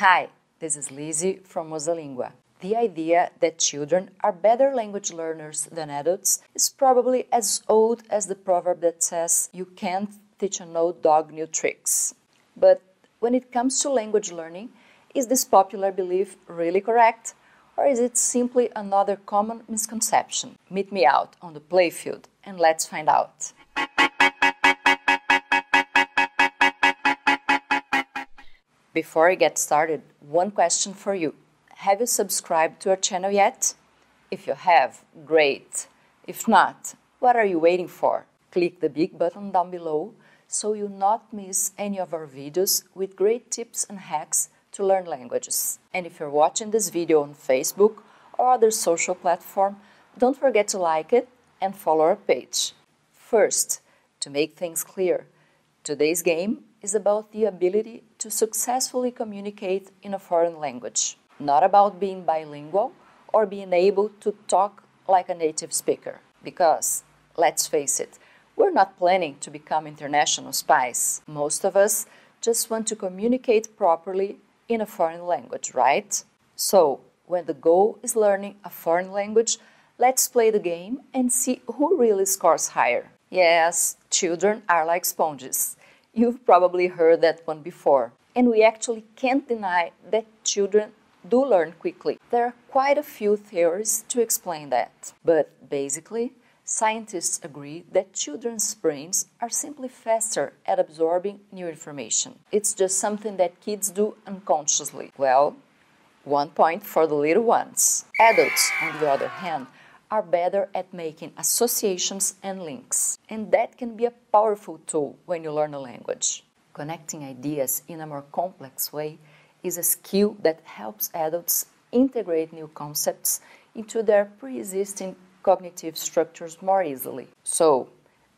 Hi, this is Lizzie from MosaLingua. The idea that children are better language learners than adults is probably as old as the proverb that says you can't teach an old dog new tricks. But when it comes to language learning, is this popular belief really correct? Or is it simply another common misconception? Meet me out on the playfield and let's find out. Before I get started, one question for you. Have you subscribed to our channel yet? If you have, great! If not, what are you waiting for? Click the big button down below so you'll not miss any of our videos with great tips and hacks to learn languages. And if you're watching this video on Facebook or other social platform, don't forget to like it and follow our page. First, to make things clear, today's game is about the ability to successfully communicate in a foreign language. Not about being bilingual or being able to talk like a native speaker. Because, let's face it, we're not planning to become international spies. Most of us just want to communicate properly in a foreign language, right? So, when the goal is learning a foreign language, let's play the game and see who really scores higher. Yes, children are like sponges. You've probably heard that one before. And we actually can't deny that children do learn quickly. There are quite a few theories to explain that. But basically, scientists agree that children's brains are simply faster at absorbing new information. It's just something that kids do unconsciously. Well, one point for the little ones. Adults, on the other hand, are better at making associations and links. And that can be a powerful tool when you learn a language. Connecting ideas in a more complex way is a skill that helps adults integrate new concepts into their pre-existing cognitive structures more easily. So,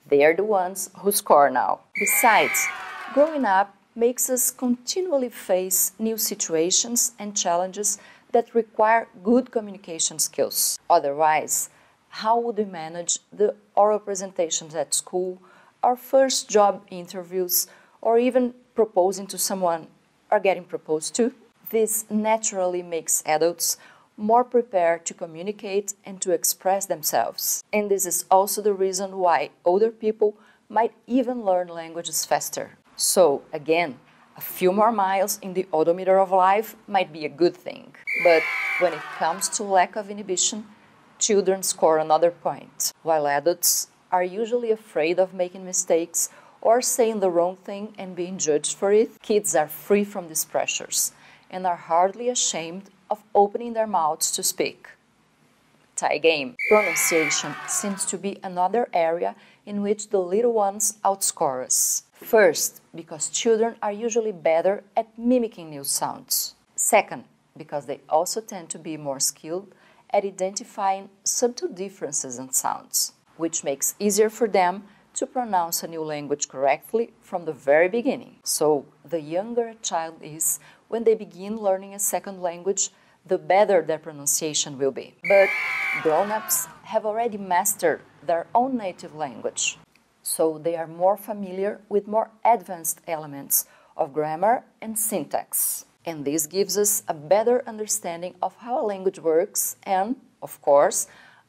they are the ones who score now. Besides, growing up makes us continually face new situations and challenges that require good communication skills. Otherwise, how would we manage the oral presentations at school, our first job interviews, or even proposing to someone are getting proposed to? This naturally makes adults more prepared to communicate and to express themselves. And this is also the reason why older people might even learn languages faster. So, again, a few more miles in the odometer of life might be a good thing. But when it comes to lack of inhibition, children score another point, while adults are usually afraid of making mistakes or saying the wrong thing and being judged for it. Kids are free from these pressures and are hardly ashamed of opening their mouths to speak. Tie game. Pronunciation seems to be another area in which the little ones outscore us. First, because children are usually better at mimicking new sounds. Second, because they also tend to be more skilled at identifying subtle differences in sounds, which makes easier for them to pronounce a new language correctly from the very beginning. So, the younger a child is, when they begin learning a second language, the better their pronunciation will be. But grown-ups have already mastered their own native language, so they are more familiar with more advanced elements of grammar and syntax. And this gives us a better understanding of how a language works and, of course,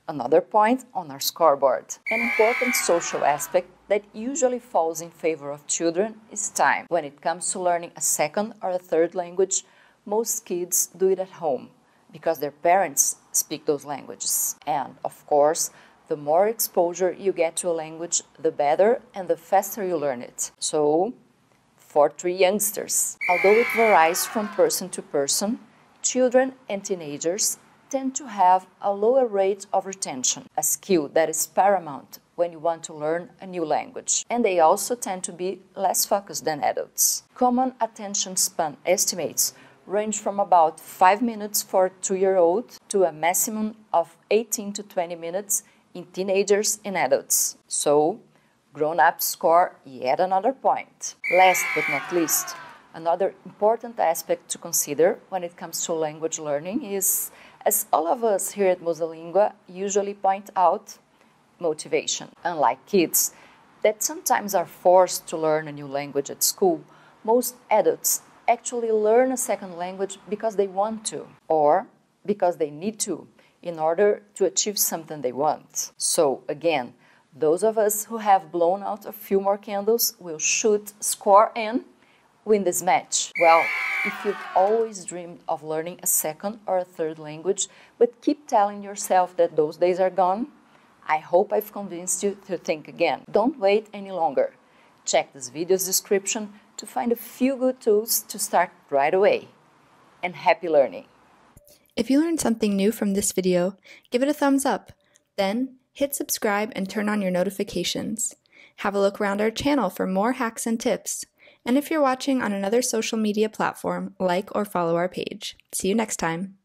another point on our scoreboard. An important social aspect that usually falls in favor of children is time. When it comes to learning a second or a third language, most kids do it at home, because their parents speak those languages. And, of course, the more exposure you get to a language, the better and the faster you learn it. So, for three youngsters. Although it varies from person to person, children and teenagers tend to have a lower rate of retention, a skill that is paramount when you want to learn a new language. And they also tend to be less focused than adults. Common attention span estimates range from about 5 minutes for a 2-year-old to a maximum of 18 to 20 minutes in teenagers and adults. So, grown-ups score yet another point. Last but not least, another important aspect to consider when it comes to language learning is, as all of us here at MosaLingua usually point out, motivation. Unlike kids that sometimes are forced to learn a new language at school, most adults actually learn a second language because they want to or because they need to in order to achieve something they want. So, again, those of us who have blown out a few more candles will shoot, score and win this match. Well, if you've always dreamed of learning a second or a third language, but keep telling yourself that those days are gone, I hope I've convinced you to think again. Don't wait any longer. Check this video's description to find a few good tools to start right away. And happy learning! If you learned something new from this video, give it a thumbs up. Then, hit subscribe and turn on your notifications. Have a look around our channel for more hacks and tips. And if you're watching on another social media platform, like or follow our page. See you next time.